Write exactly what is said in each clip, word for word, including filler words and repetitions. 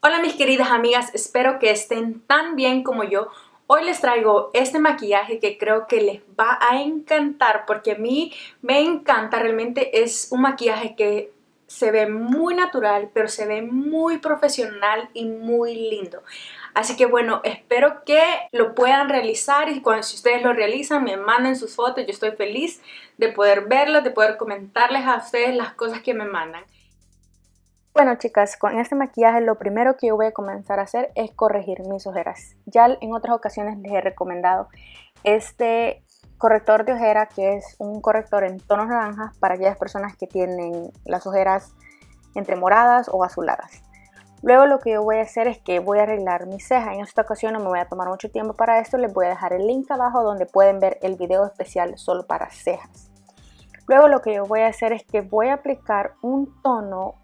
Hola mis queridas amigas, espero que estén tan bien como yo. Hoy les traigo este maquillaje que creo que les va a encantar porque a mí me encanta. Realmente es un maquillaje que se ve muy natural, pero se ve muy profesional y muy lindo. Así que bueno, espero que lo puedan realizar y cuando si ustedes lo realizan me manden sus fotos. Yo estoy feliz de poder verlas, de poder comentarles a ustedes las cosas que me mandan. Bueno chicas, con este maquillaje lo primero que yo voy a comenzar a hacer es corregir mis ojeras. Ya en otras ocasiones les he recomendado este corrector de ojera, que es un corrector en tonos naranjas para aquellas personas que tienen las ojeras entre moradas o azuladas. Luego lo que yo voy a hacer es que voy a arreglar mis cejas. En esta ocasión no me voy a tomar mucho tiempo para esto, les voy a dejar el link abajo donde pueden ver el video especial solo para cejas. Luego lo que yo voy a hacer es que voy a aplicar un tono.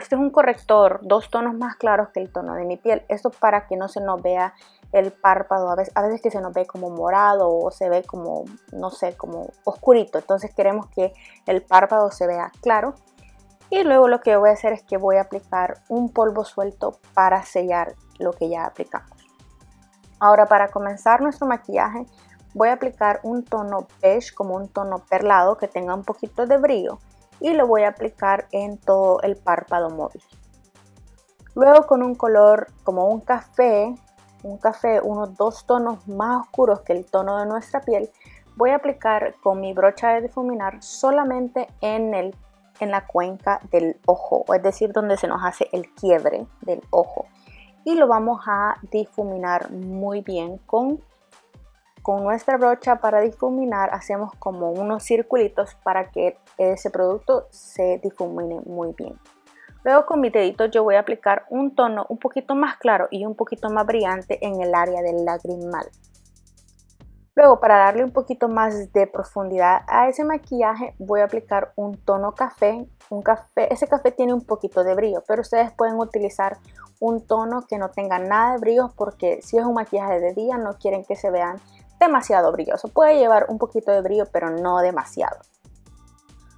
Este es un corrector, dos tonos más claros que el tono de mi piel. Esto para que no se nos vea el párpado. A veces, a veces que se nos ve como morado o se ve como, no sé, como oscurito. Entonces queremos que el párpado se vea claro. Y luego lo que voy a hacer es que voy a aplicar un polvo suelto para sellar lo que ya aplicamos. Ahora, para comenzar nuestro maquillaje, voy a aplicar un tono beige, como un tono perlado que tenga un poquito de brillo. Y lo voy a aplicar en todo el párpado móvil. Luego con un color como un café, un café, unos dos tonos más oscuros que el tono de nuestra piel, voy a aplicar con mi brocha de difuminar solamente en, el, en la cuenca del ojo, es decir, donde se nos hace el quiebre del ojo. Y lo vamos a difuminar muy bien con Con nuestra brocha para difuminar hacemos como unos circulitos para que ese producto se difumine muy bien. Luego con mis deditos yo voy a aplicar un tono un poquito más claro y un poquito más brillante en el área del lagrimal. Luego, para darle un poquito más de profundidad a ese maquillaje, voy a aplicar un tono café. Un café, ese café tiene un poquito de brillo, pero ustedes pueden utilizar un tono que no tenga nada de brillo porque si es un maquillaje de día no quieren que se vean demasiado brilloso. Puede llevar un poquito de brillo pero no demasiado.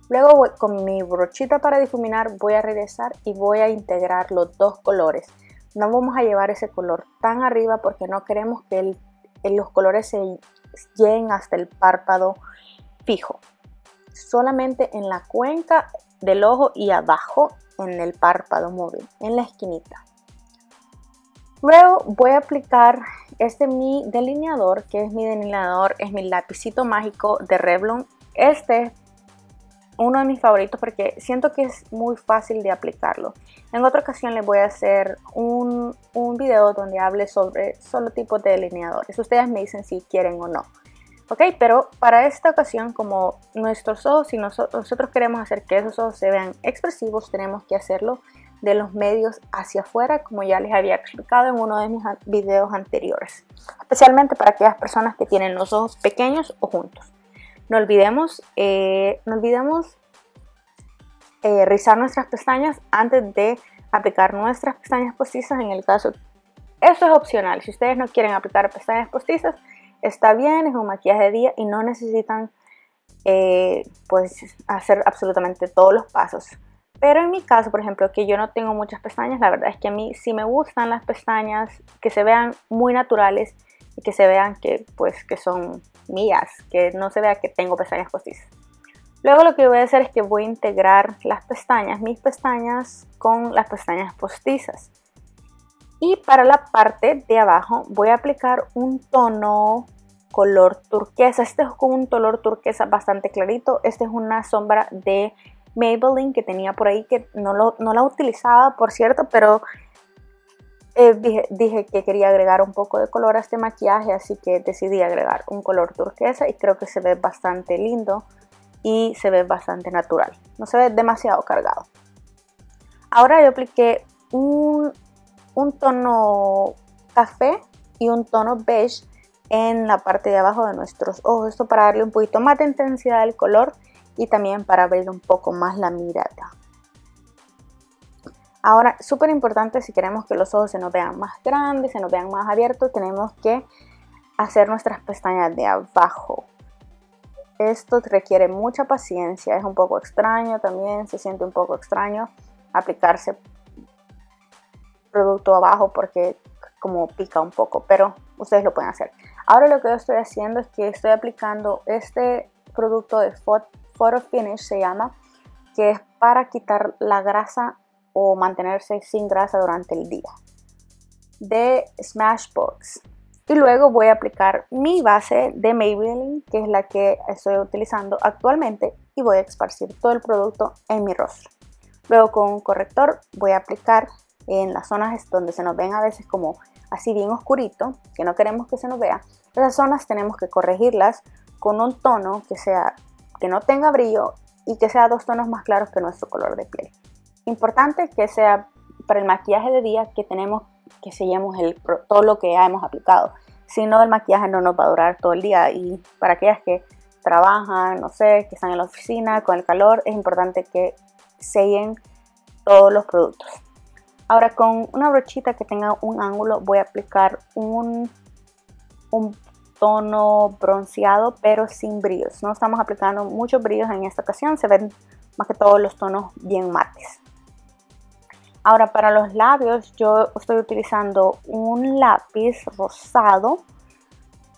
Luego voy, con mi brochita para difuminar voy a regresar y voy a integrar los dos colores. No vamos a llevar ese color tan arriba porque no queremos que el, los colores se lleguen hasta el párpado fijo. Solamente en la cuenca del ojo y abajo en el párpado móvil, en la esquinita. Luego voy a aplicar este mi delineador, que es mi delineador, es mi lapicito mágico de Revlon. Este es uno de mis favoritos porque siento que es muy fácil de aplicarlo. En otra ocasión les voy a hacer un, un video donde hable sobre solo tipos de delineadores. Ustedes me dicen si quieren o no. Ok, pero para esta ocasión, como nuestros ojos, si nosotros queremos hacer que esos ojos se vean expresivos, tenemos que hacerlo de los medios hacia afuera, como ya les había explicado en uno de mis videos anteriores, especialmente para aquellas personas que tienen los ojos pequeños o juntos. No olvidemos, eh, no olvidemos eh, rizar nuestras pestañas antes de aplicar nuestras pestañas postizas. En el caso, esto es opcional, si ustedes no quieren aplicar pestañas postizas, está bien, es un maquillaje de día y no necesitan eh, pues hacer absolutamente todos los pasos. Pero en mi caso, por ejemplo, que yo no tengo muchas pestañas, la verdad es que a mí sí me gustan las pestañas que se vean muy naturales y que se vean que, pues, que son mías, que no se vea que tengo pestañas postizas. Luego lo que voy a hacer es que voy a integrar las pestañas, mis pestañas, con las pestañas postizas. Y para la parte de abajo voy a aplicar un tono color turquesa. Este es con un color turquesa bastante clarito. Este es una sombra de Maybelline que tenía por ahí, que no, lo, no la utilizaba, por cierto, pero eh, dije, dije que quería agregar un poco de color a este maquillaje, así que decidí agregar un color turquesa y creo que se ve bastante lindo y se ve bastante natural. No se ve demasiado cargado. Ahora yo apliqué un, un tono café y un tono beige en la parte de abajo de nuestros ojos. Esto para darle un poquito más de intensidad al color y también para abrir un poco más la mirada. Ahora, súper importante, si queremos que los ojos se nos vean más grandes, se nos vean más abiertos, tenemos que hacer nuestras pestañas de abajo. Esto requiere mucha paciencia, es un poco extraño también, se siente un poco extraño aplicarse producto abajo porque como pica un poco, pero ustedes lo pueden hacer. Ahora lo que yo estoy haciendo es que estoy aplicando este producto de F O T Finish, se llama, que es para quitar la grasa o mantenerse sin grasa durante el día, de Smashbox. Y luego voy a aplicar mi base de Maybelline, que es la que estoy utilizando actualmente, y voy a esparcir todo el producto en mi rostro. Luego con un corrector voy a aplicar en las zonas donde se nos ven a veces como así bien oscurito, que no queremos que se nos vea. Esas zonas tenemos que corregirlas con un tono que sea, que no tenga brillo y que sea dos tonos más claros que nuestro color de piel. Importante que sea para el maquillaje de día, que tenemos que sellemos el, todo lo que ya hemos aplicado. Si no, el maquillaje no nos va a durar todo el día. Y para aquellas que trabajan, no sé, que están en la oficina con el calor, es importante que sellen todos los productos. Ahora con una brochita que tenga un ángulo voy a aplicar un, un tono bronceado, pero sin brillos. No estamos aplicando muchos brillos en esta ocasión, se ven más que todos los tonos bien mates. Ahora para los labios yo estoy utilizando un lápiz rosado.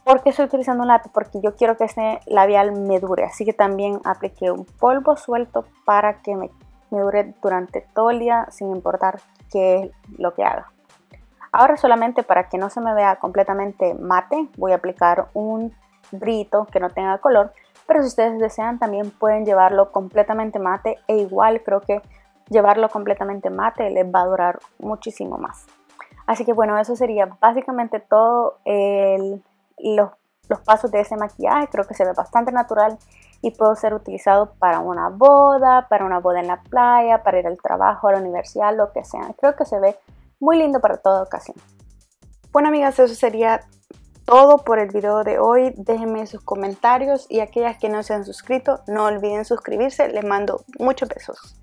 ¿Por qué estoy utilizando un lápiz? Porque yo quiero que este labial me dure, así que también apliqué un polvo suelto para que me, me dure durante todo el día sin importar qué es lo que haga. Ahora solamente para que no se me vea completamente mate voy a aplicar un brillo que no tenga color, pero si ustedes desean también pueden llevarlo completamente mate, e igual creo que llevarlo completamente mate les va a durar muchísimo más. Así que bueno, eso sería básicamente todo el, los, los pasos de ese maquillaje. Creo que se ve bastante natural y puede ser utilizado para una boda, para una boda en la playa, para ir al trabajo, a la universidad, lo que sea. Creo que se ve muy lindo para toda ocasión. Bueno amigas, eso sería todo por el video de hoy. Déjenme sus comentarios y aquellas que no se han suscrito, no olviden suscribirse. Les mando muchos besos.